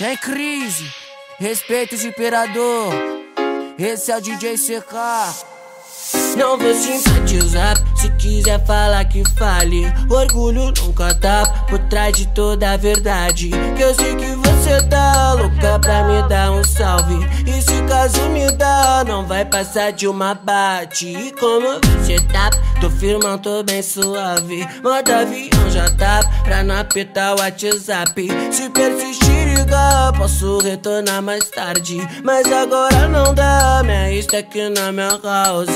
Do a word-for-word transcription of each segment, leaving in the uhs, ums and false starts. Sem crise, respeita os imperador. Esse é o D J C K. Não vou simpatizar, se quiser falar que fale. Orgulho nunca tá por trás de toda a verdade. Que eu sei que você tá louca pra me dar um salve. E se caso me dá, não vai passar de uma bate. E como você tá, tô firmão, tô bem suave. Modo avião já tá pra não apertar o WhatsApp. Se persistir igual, posso retornar mais tarde. Mas agora não dá, minha está aqui na minha house.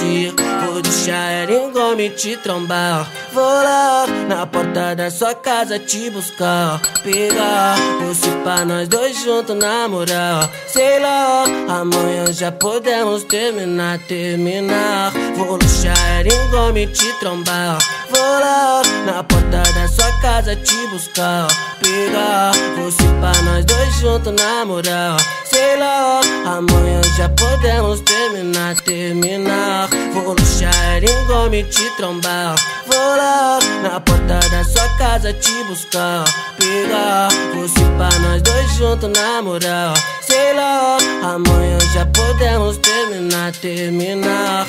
Vou deixar ela engoma e te trombar. Vou lá na porta da sua casa te buscar. Pegar, você pra nós dois juntos na moral. Sei lá, amanhã já podemos terminar, terminar. Vou deixar ela engoma e te trombar. Vou lá na porta da sua casa te buscar. Pegar, você pra nós dois juntos na moral. Sei lá, amanhã já podemos terminar, terminar. Vou deixar ela engoma e te trombar. Vou lá na porta da sua casa te buscar. Pegar, você pra nós dois juntos na moral. Sei lá, amanhã já podemos terminar, terminar.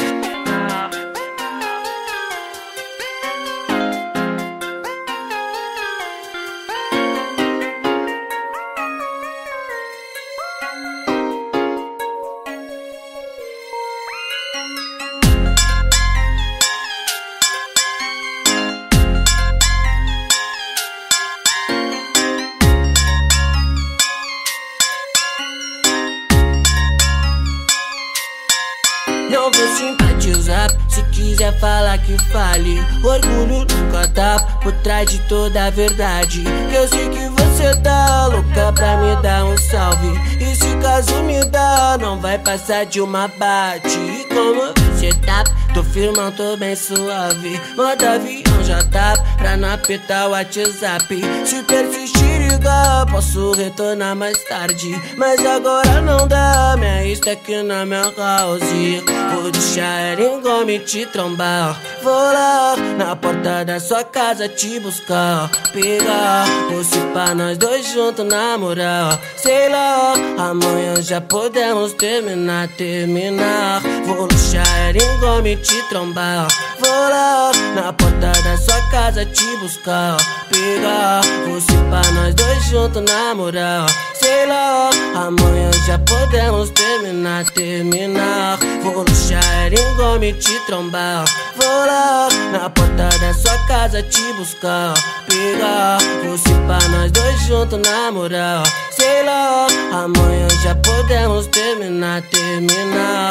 Não vou simpatizar, se quiser falar que fale. Orgulho nunca tá por trás de toda a verdade. Que eu sei que você tá louca pra me dar um salve. E se caso me dá, não vai passar de uma bate. E como você tá, tô firmão, tô bem suave. Modo avião já tá pra não apertar o WhatsApp. Se persistir igual, posso retornar mais tarde. Mas agora não dá, minha está aqui na minha house. Vou deixar ela engoma e te trombar. Vou lá na porta da sua casa te buscar. Pegar, você pra nós dois juntos na moral. Sei lá, amanhã já podemos terminar, terminar. Vou deixar ela engoma e te trombar. Vou lá na porta da sua casa te buscar. Pegar, você pra nós dois juntos na moral. Sei lá, amanhã já podemos terminar, terminar. Vou deixar ela engoma e te trombar. Vou lá na porta da sua casa te buscar. Pegar, você pra nós dois juntos na moral. Sei lá, amanhã já podemos terminar, terminar.